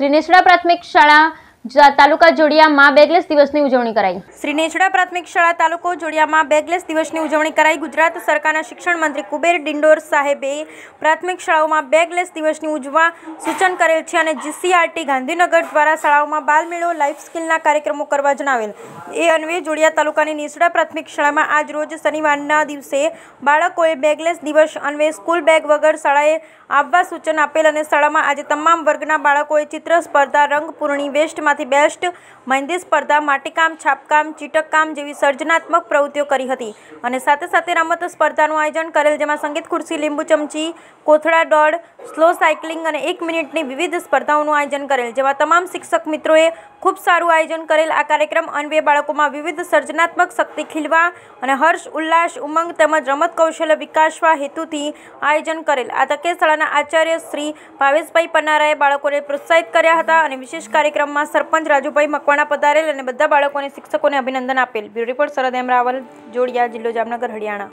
श्रीनेसड़ा प्राथमिक शाला तालुका जोड़िया में बेगलेस दिवस की उजवणी कराई। श्रीनेसड़ा प्राथमिक शाला तालुको जोड़िया में बेगलेस दिवस की उजवणी कराई। गुजरात सरकारना शिक्षण मंत्री कुबेर डिंडोर साहेबे प्राथमिक शालाओं में बेगलेस दिवस की उजवा सूचन करेल छे अने जीसीआरटी गांधीनगर द्वारा शालाओं में बाल मेळो लाइफ स्किलना कार्यक्रमों करवा जणावेल। ए अन्वये जोड़िया तालुकानी नेसड़ा प्राथमिक शाला में आज रोज शनिवारना दिवसे बाळकोए बेगलेस दिवस अन्वये स्कूल बेग वगर शालाए आववा सूचन आपेल अने शालामां आज तमाम वर्गना बाळकोए चित्र स्पर्धा, रंगपूर्णी, वेस्ट बेस्ट, मेहंदी स्पर्धा, माटीकाम, छापकाम, चीटककाम जेवी सर्जनात्मक प्रवृत्तिओ करी हती अने साथे-साथे रमत स्पर्धानुं आयोजन करेल, जेमां संगीत खुर्सी, लींबू चमची, कोथड़ा दौड़, स्लो साइक्लिंग अने 1 मिनिटनी विविध स्पर्धाओनुं आयोजन करेल, जेमां तमाम शिक्षक मित्रोए खूब सारुं आयोजन करेल। आ कार्यक्रम अन्वये बाळकोमां विविध सर्जनात्मक शक्ति खीलवा अने हर्ष, उल्लास, उमंग तेमज रमत कौशल्य विकासवा हेतुथी आयोजन करेल। आ तके शाळाना आचार्य श्री भावेशभाई पनाराए बाळकोने प्रोत्साहित कर्या हता अने विशेष कार्यक्रममां सरपंच राजूभाई मकवाणा पधारेल अने बधा बाळकोने शिक्षकोने अभिनंदन आपेल। Bureau report Sharad M Rawal, Jodiya, जिल्लो जामनगर, हरियाणा।